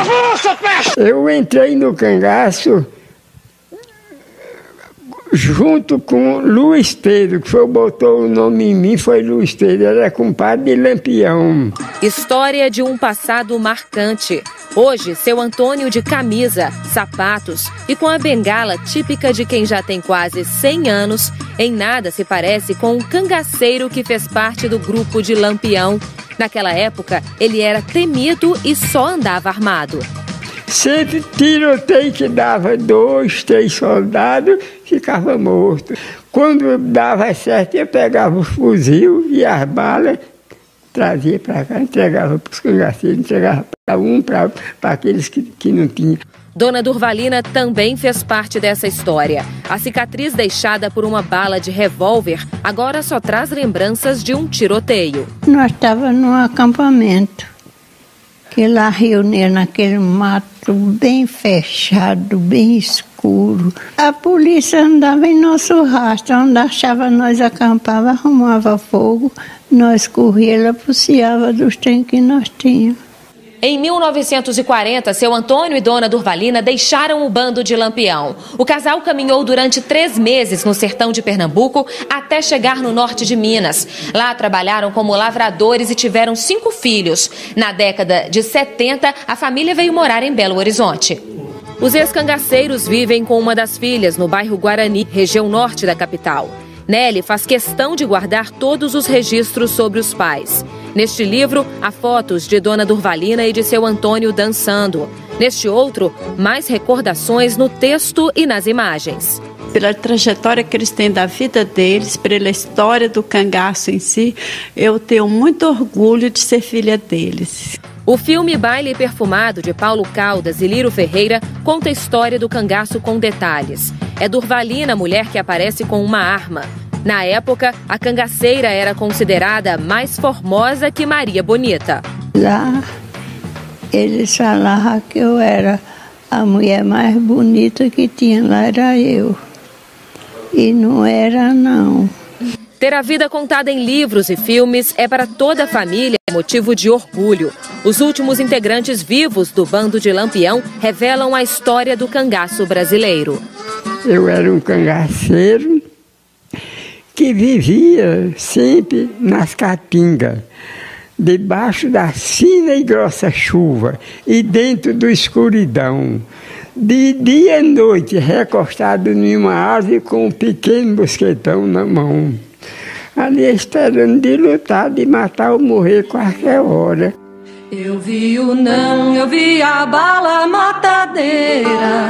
Avança, peste! Eu entrei no cangaço junto com Luiz Teiro, que foi, botou o nome em mim, foi Luiz Teiro, era compadre de Lampião. História de um passado marcante. Hoje, seu Antônio de camisa, sapatos e com a bengala típica de quem já tem quase 100 anos, em nada se parece com um cangaceiro que fez parte do grupo de Lampião. Naquela época, ele era temido e só andava armado. Sempre tiroteio que dava 2, 3 soldados, ficava morto. Quando dava certo, eu pegava o fuzil e as balas, trazia para cá, entregava para os cangaceiros, entregava para um, para aqueles que não tinham. Dona Durvalina também fez parte dessa história. A cicatriz deixada por uma bala de revólver agora só traz lembranças de um tiroteio. Nós estávamos num acampamento. Que lá reuniu naquele mato bem fechado, bem escuro. A polícia andava em nosso rastro, onde achava nós acampava, arrumava fogo, nós corria, ela puciava dos trem que nós tínhamos. Em 1940, seu Antônio e dona Durvalina deixaram o bando de Lampião. O casal caminhou durante 3 meses no sertão de Pernambuco até chegar no norte de Minas. Lá trabalharam como lavradores e tiveram 5 filhos. Na década de 70, a família veio morar em Belo Horizonte. Os ex-cangaceiros vivem com uma das filhas no bairro Guarani, região norte da capital. Nelly faz questão de guardar todos os registros sobre os pais. Neste livro, há fotos de dona Durvalina e de seu Antônio dançando. Neste outro, mais recordações no texto e nas imagens. Pela trajetória que eles têm da vida deles, pela história do cangaço em si, eu tenho muito orgulho de ser filha deles. O filme Baile Perfumado, de Paulo Caldas e Liro Ferreira, conta a história do cangaço com detalhes. É Durvalina, mulher que aparece com uma arma. Na época, a cangaceira era considerada mais formosa que Maria Bonita. Lá, eles falavam que eu era a mulher mais bonita que tinha, lá era eu. E não era, não. Ter a vida contada em livros e filmes é para toda a família motivo de orgulho. Os últimos integrantes vivos do bando de Lampião revelam a história do cangaço brasileiro. Eu era um cangaceiro que vivia sempre nas catingas, debaixo da fina e grossa chuva e dentro da escuridão. De dia e noite, recostado em uma árvore com um pequeno mosquetão na mão. Ali esperando de lutar, de matar ou morrer qualquer hora. Eu vi o não, eu vi a bala matadeira.